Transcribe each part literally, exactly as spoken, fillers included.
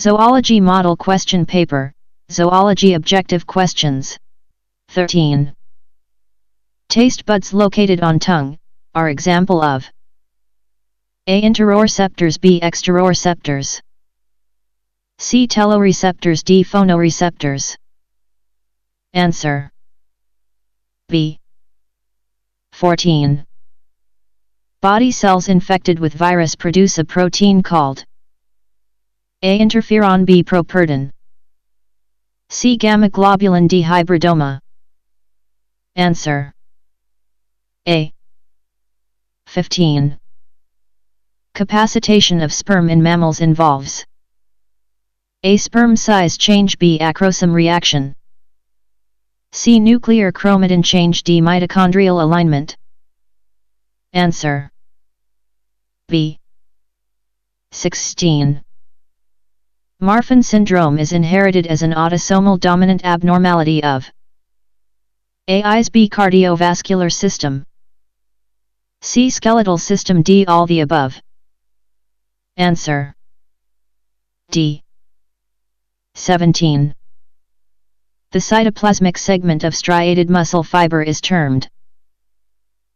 Zoology Model Question Paper, Zoology Objective Questions. thirteen. Taste buds located on tongue, are example of A. Interoreceptors, B. Exteroreceptors, C. Teloreceptors, D. Phonoreceptors. Answer B. fourteen. Body cells infected with virus produce a protein called A. Interferon, B. Properdin, C. Gamma globulin, D. Hybridoma. Answer A. fifteen. Capacitation of sperm in mammals involves A. Sperm size change, B. Acrosome reaction, C. Nuclear chromatin change, D. Mitochondrial alignment. Answer B. sixteen. Marfan syndrome is inherited as an autosomal dominant abnormality of A. Eyes, B. Cardiovascular system, C. Skeletal system, D. All the above. Answer D. seventeen. The cytoplasmic segment of striated muscle fiber is termed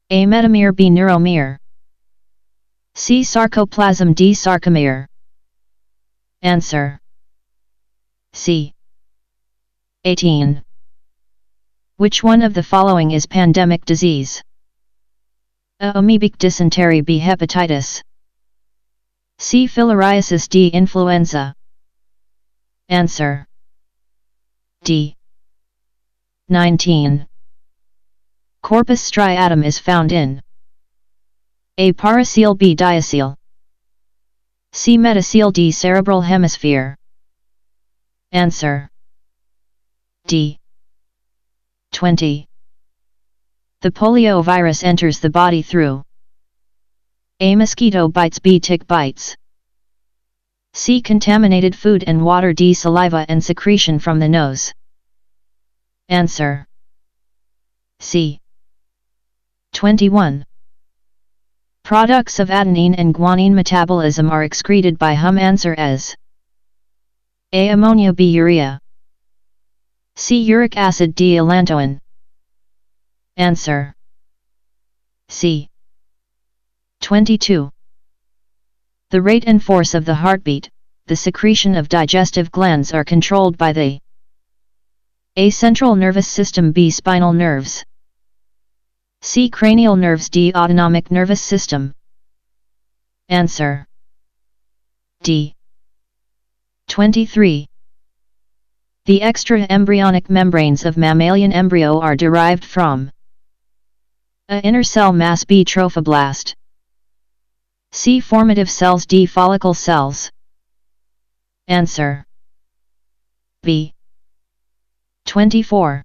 A. Metamere, B. Neuromere, C. Sarcoplasm, D. Sarcomere. Answer C. eighteen. Which one of the following is pandemic disease? A. Amoebic dysentery, B. Hepatitis, C. Filariasis, D. Influenza. Answer D. nineteen. Corpus striatum is found in A. Paracoel, B. Diocoel, C. Metacoel, D. Cerebral hemisphere. Answer D. twenty. The poliovirus enters the body through A. Mosquito bites, B. Tick bites, C. Contaminated food and water, D. Saliva and secretion from the nose. Answer C. twenty-one. Products of adenine and guanine metabolism are excreted by H U M. Answer as A. Ammonia, B. Urea, C. Uric acid, D. Allantoin. Answer C. twenty-two. The rate and force of the heartbeat, the secretion of digestive glands are controlled by the A. Central nervous system, B. Spinal nerves, C. Cranial nerves, D. Autonomic nervous system. Answer D. twenty-three. The extra-embryonic membranes of mammalian embryo are derived from A. Inner cell mass, B. Trophoblast, C. Formative cells, D. Follicle cells. Answer B. twenty-four.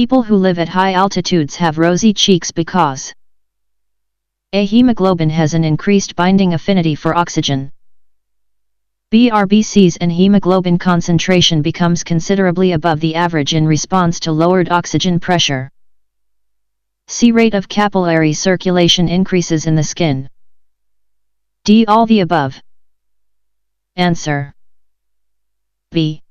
People who live at high altitudes have rosy cheeks because A. Hemoglobin has an increased binding affinity for oxygen, B. R B Cs and hemoglobin concentration becomes considerably above the average in response to lowered oxygen pressure, C. Rate of capillary circulation increases in the skin, D. All the above. Answer B.